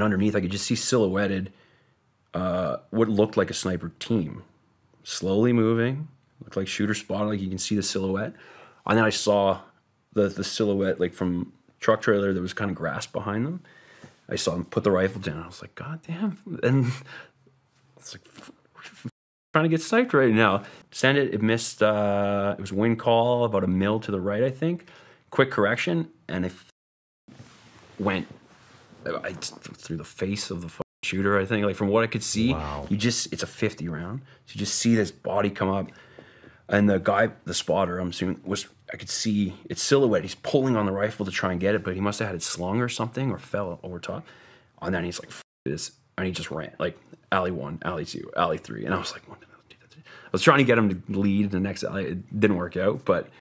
and underneath I could just see silhouetted what looked like a sniper team. Slowly moving, looked like shooter spotted, like you can see the silhouette. And then I saw the silhouette like from truck trailer that was kind of grass behind them. I saw him put the rifle down. I was like, God damn. And it's like, I'm trying to get psyched right now. Send it, it missed, it was wind call about a mil to the right, I think. Quick correction, and it went through the face of the fucking shooter, I think. Like from what I could see, wow. You just, it's a 50 round. So you just see this body come up. And the guy, the spotter, I'm assuming, was, I could see its silhouette. He's pulling on the rifle to try and get it, but he must have had it slung or something or fell over top. And then he's like, F this. And he just ran, like, alley one, alley two, alley three. And I was like, I was trying to get him to lead the next alley. It didn't work out, but